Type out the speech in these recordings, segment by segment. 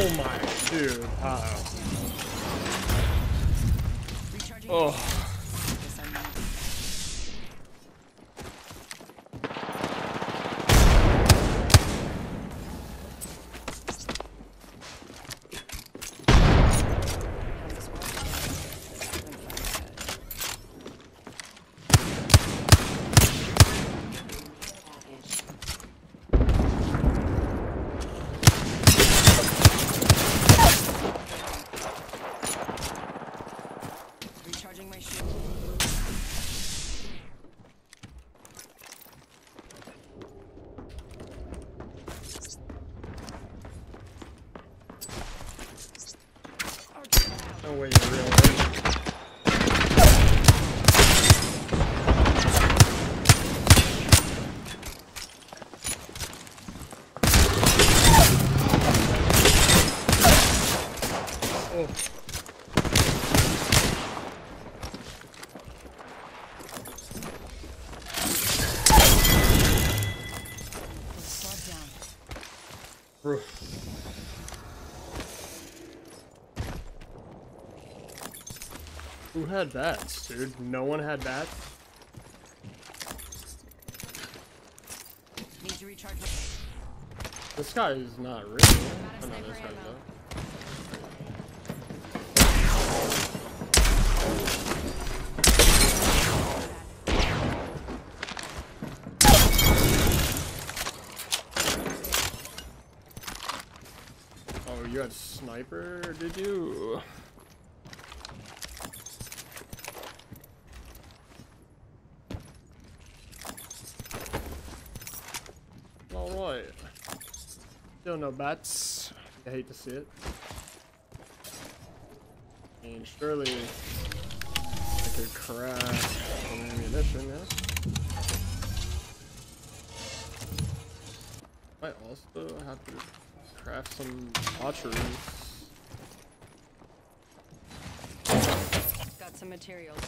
Oh my dude. Oh. Who had bats, dude? No one had bats? Need to recharge. This guy is not real. Oh no, this guy's not. You had sniper, did you? Alright. Still no bats. I hate to see it. And surely I could crack some ammunition, yeah? I also have to craft some archery. Got some materials.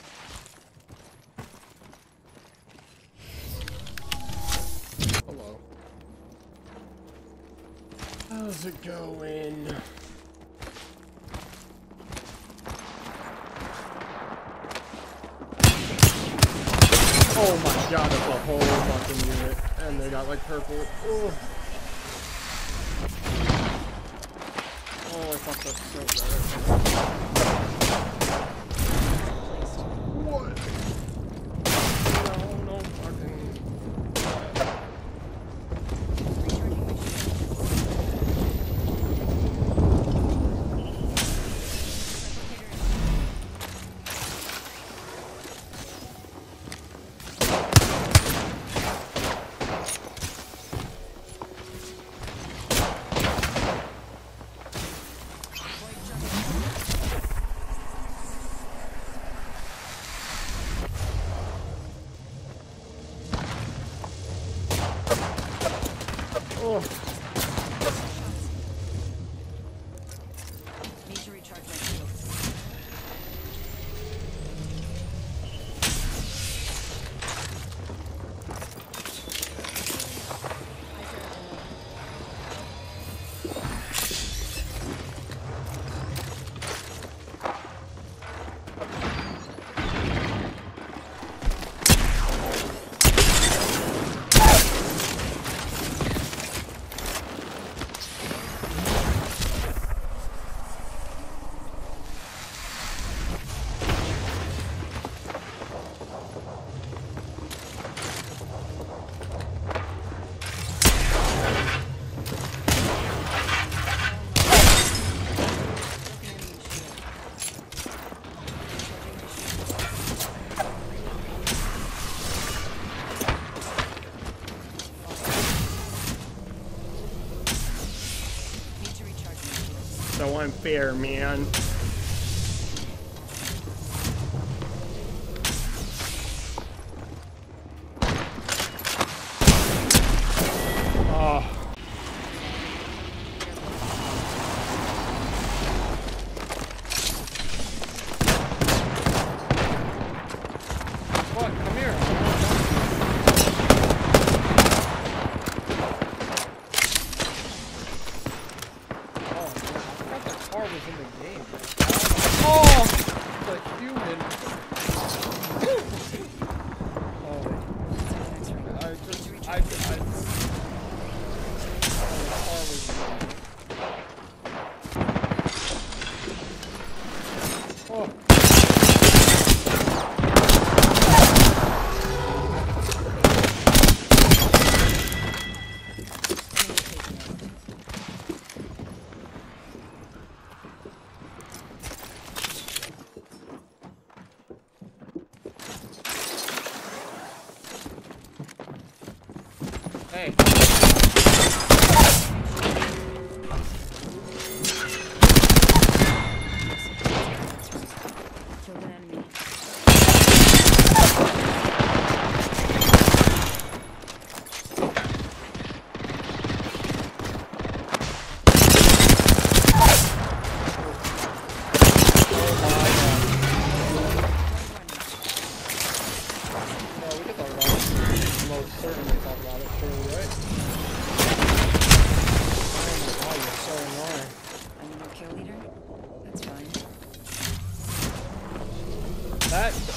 Hello. How's it going? Oh my god, that's a whole fucking unit. And they got like purple. Ooh. Oh, I fucked up so bad. What? No, no so unfair, man. Oh. What? Come here.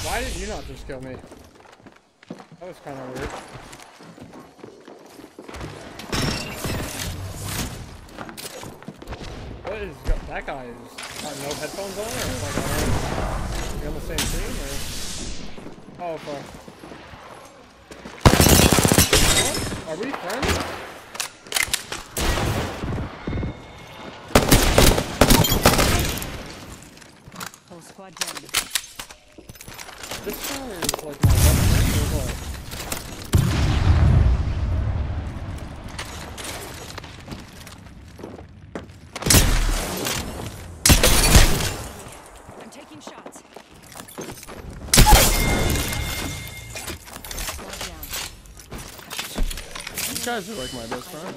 Why did you not just kill me? That was kind of weird. What is that guy? Is got no headphones on, or like are you on the same team, or? Oh fuck! What? Are we friends? Whole squad down. This guy is like my best friend or what? I'm taking shots. These guys are like my best friend.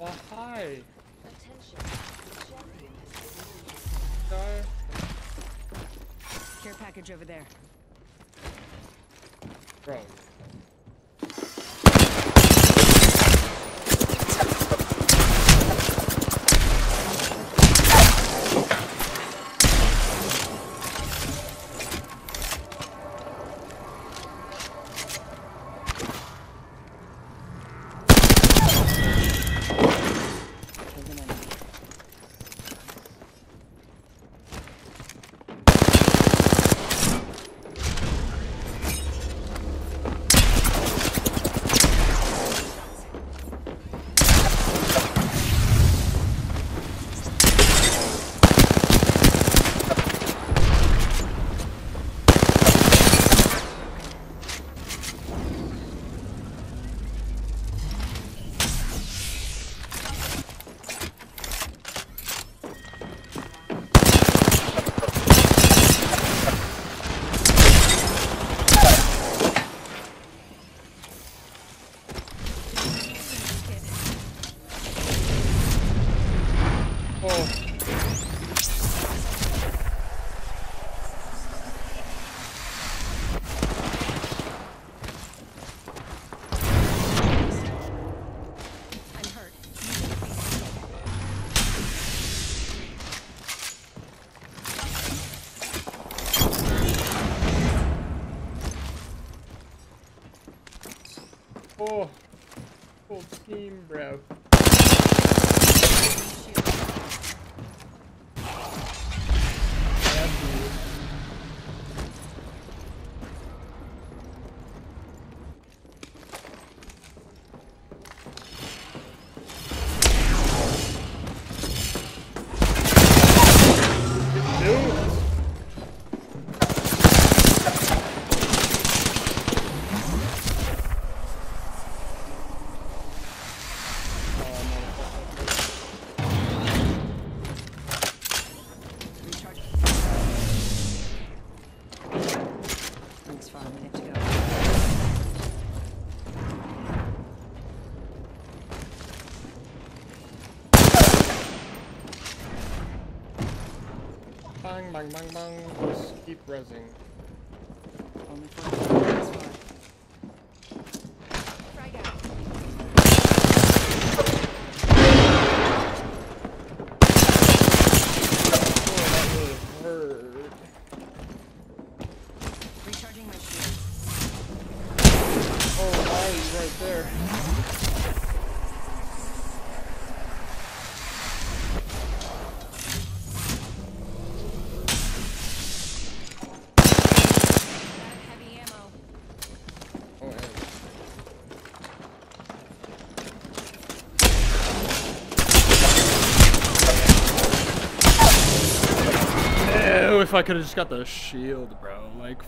Oh, hi. Guy. Care package over there. Bro. Oh, full scheme, bro. Bang, bang, bang, bang. Just keep rezzing. Recharging my shield. Oh, wow, he's right there. If I could have just got the shield, bro, like